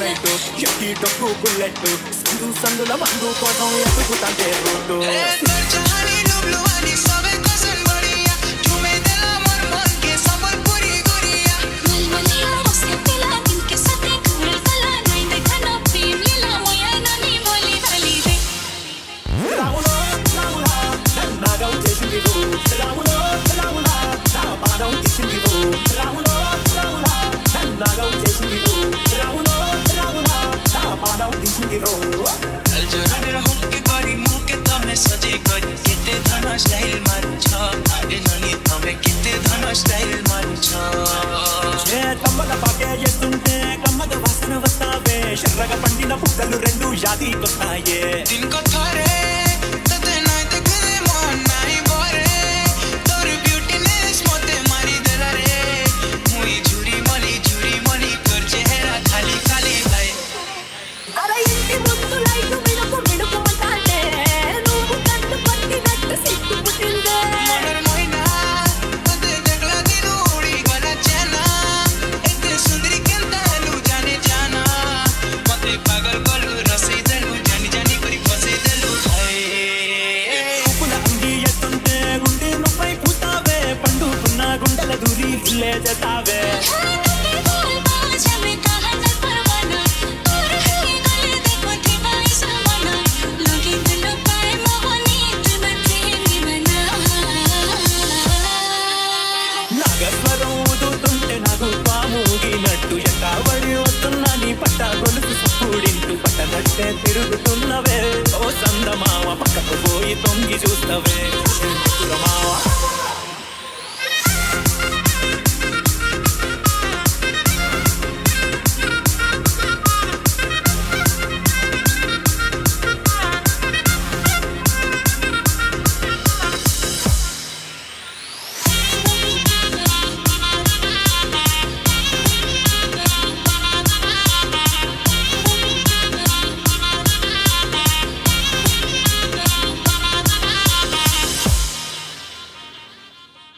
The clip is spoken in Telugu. నైట్ షట్టి డప్పు బుల్లెట్ స్కిరు సందుల మందు కోసం ఎదుగుతాంటే రోడ్డు తిరుగుతున్నవే ఓ సందమావ పక్కకు పోయి తొంగి చూస్తవే